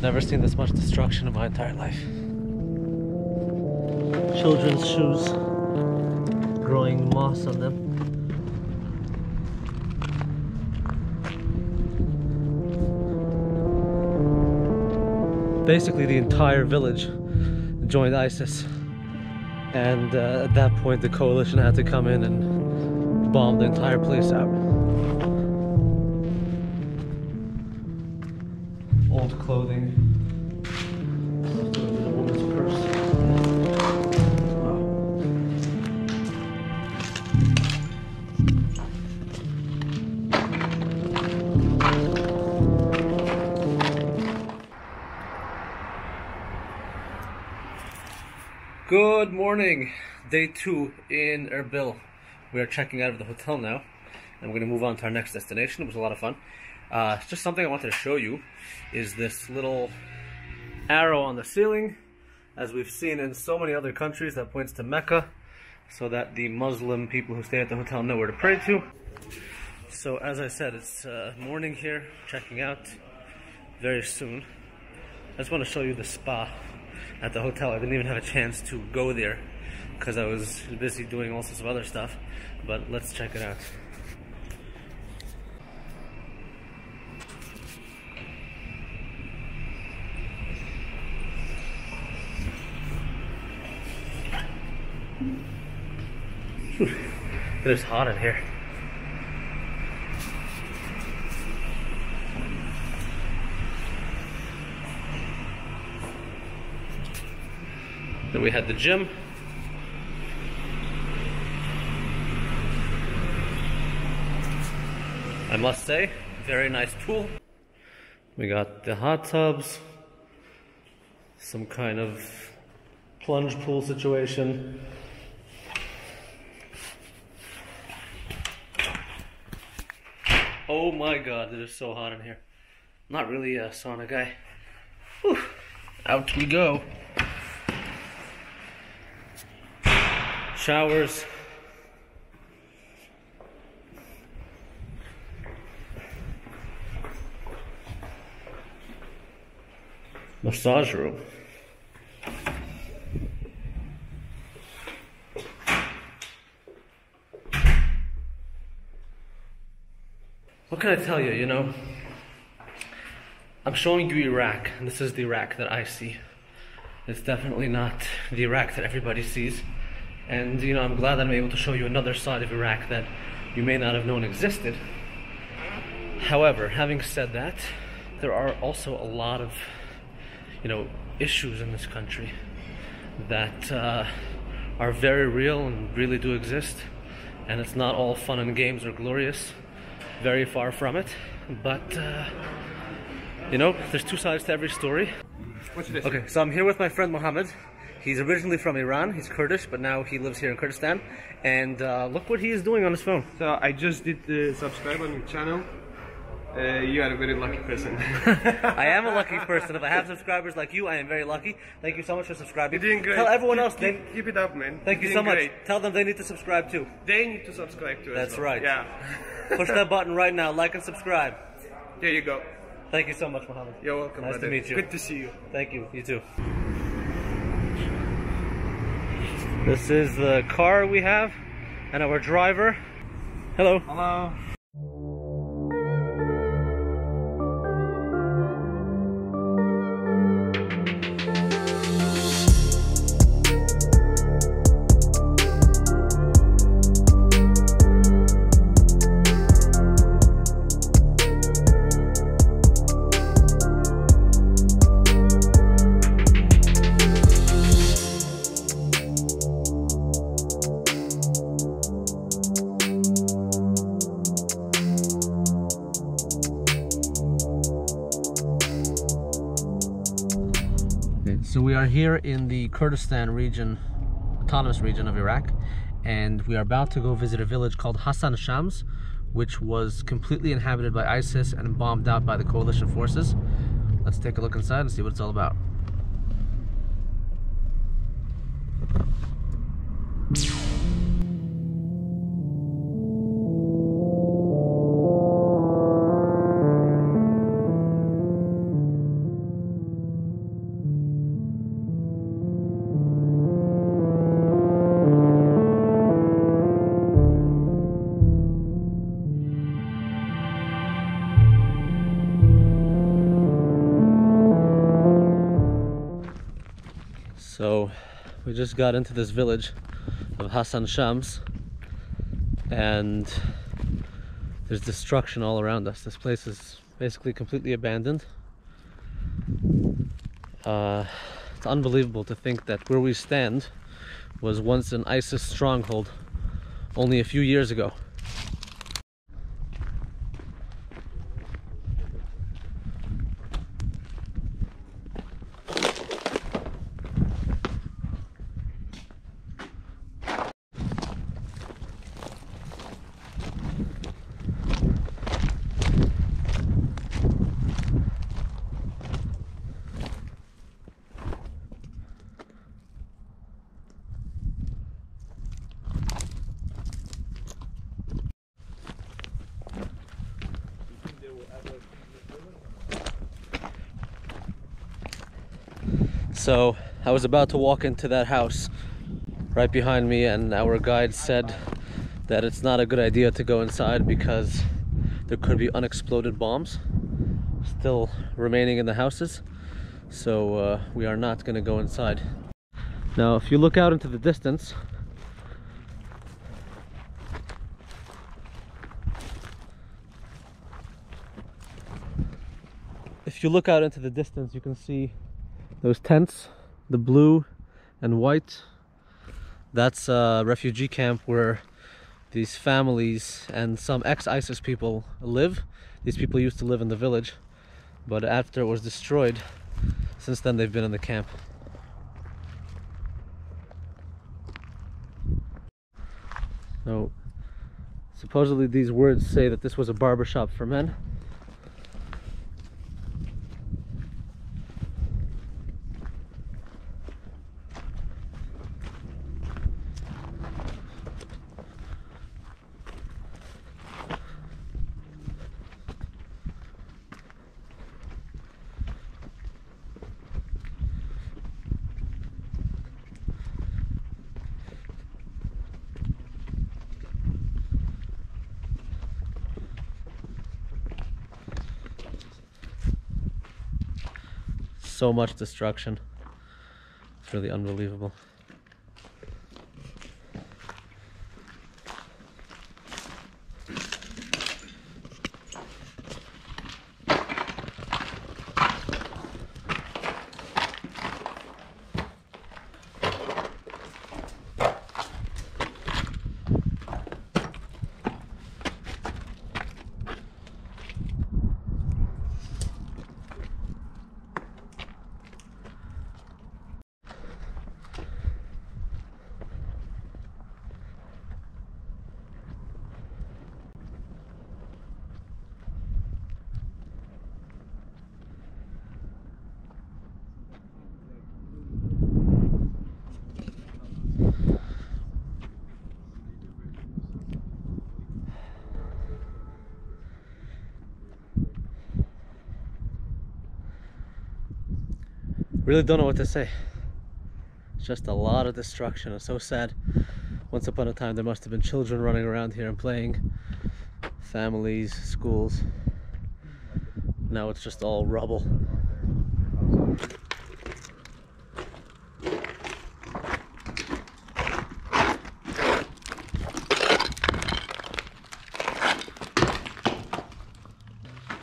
Never seen this much destruction in my entire life. Children's shoes, growing moss on them. Basically, the entire village joined ISIS, and at that point the coalition had to come in and bomb the entire place out. Old clothing. A woman's purse. Wow. Good morning. Day 2 in Erbil. We are checking out of the hotel now, and we're going to move on to our next destination. It was a lot of fun. Just something I wanted to show you is this little arrow on the ceiling, as we've seen in so many other countries, that points to Mecca, so that the Muslim people who stay at the hotel know where to pray to. So as I said, it's morning here, checking out very soon. I just want to show you the spa at the hotel. I didn't even have a chance to go there because I was busy doing all sorts of other stuff, but let's check it out. It is hot in here. Then we had the gym. I must say, very nice pool. We got the hot tubs, some kind of plunge pool situation. Oh my god, it is so hot in here. I'm not really a sauna guy. Whew. Out we go. Showers. Massage room. What can I tell you, you know? I'm showing you Iraq, and this is the Iraq that I see. It's definitely not the Iraq that everybody sees. And, you know, I'm glad that I'm able to show you another side of Iraq that you may not have known existed. However, having said that, there are also a lot of, you know, issues in this country that are very real and really do exist. And it's not all fun and games or glorious. Very far from it, but you know, there's two sides to every story. Okay, so I'm here with my friend Muhammad. He's originally from Iran, he's Kurdish, but now he lives here in Kurdistan. And look what he is doing on his phone. So I just did subscribe on your channel. You are a very lucky person. I am a lucky person. If I have subscribers like you, I am very lucky. Thank you so much for subscribing. You're doing great. Tell everyone else. Keep it up, man. Thank you so much. Great. Tell them they need to subscribe too. They need to subscribe too. That's right. Yeah. Push that button right now. Like and subscribe. There you go. Thank you so much, Muhammad. You're welcome. Nice to meet you. Good to see you. Thank you. You too. This is the car we have and our driver. Hello. Hello. So we are here in the Kurdistan region, autonomous region of Iraq, and we are about to go visit a village called Hassan Shams, which was completely inhabited by ISIS and bombed out by the coalition forces. Let's take a look inside and see what it's all about. So we just got into this village of Hassan Shams, and there's destruction all around us. This place is basically completely abandoned. It's unbelievable to think that where we stand was once an ISIS stronghold only a few years ago. So I was about to walk into that house right behind me, and our guide said that it's not a good idea to go inside because there could be unexploded bombs still remaining in the houses. So we are not going to go inside. Now if you look out into the distance, you can see those tents, the blue and white. That's a refugee camp where these families and some ex-ISIS people live. These people used to live in the village, but after it was destroyed, since then they've been in the camp. So supposedly these words say that this was a barbershop for men. So much destruction. It's really unbelievable. Really don't know what to say. It's just a lot of destruction. It's so sad. Once upon a time there must have been children running around here and playing, families, schools. Now it's just all rubble.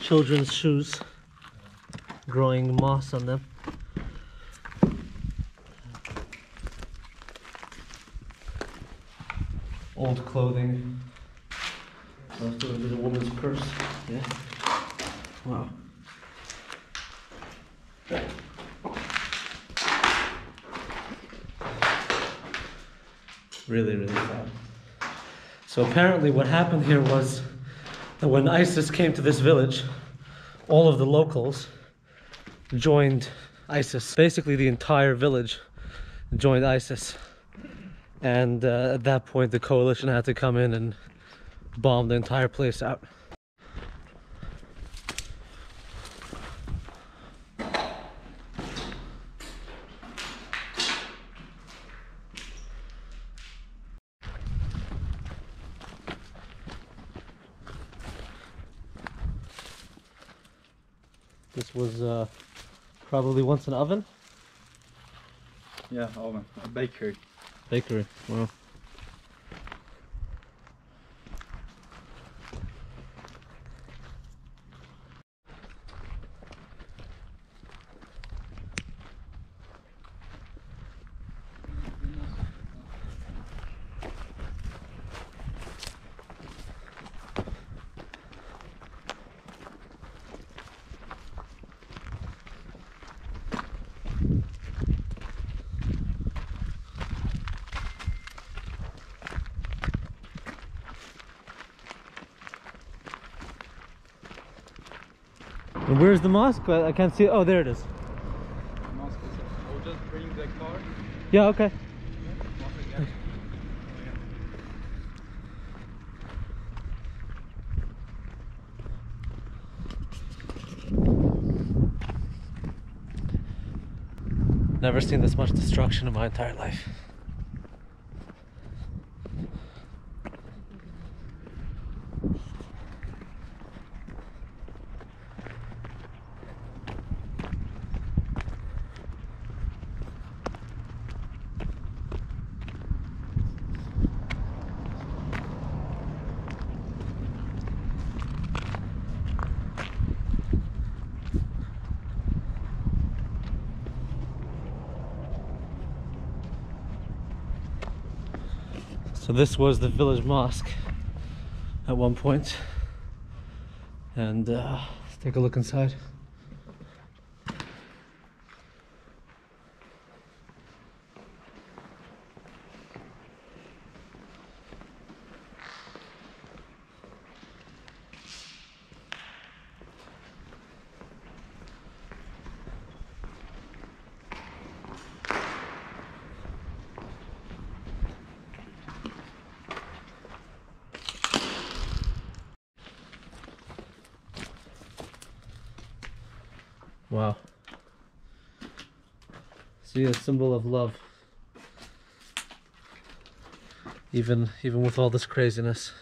Children's shoes, growing moss on them. Old clothing. Most of it is a woman's purse. Yeah. Wow. Really, really sad. So apparently what happened here was that when ISIS came to this village, all of the locals joined ISIS. Basically the entire village joined ISIS. And at that point, the coalition had to come in and bomb the entire place out. This was probably once an oven. Yeah, oven. A bakery. Bakery, wow. Where's the mosque? I can't see it. Oh, there it is. The mosque is up. We'll just bring the car. Yeah, okay. Never seen this much destruction in my entire life. So this was the village mosque at one point, and let's take a look inside. Wow. See, a symbol of love. Even with all this craziness.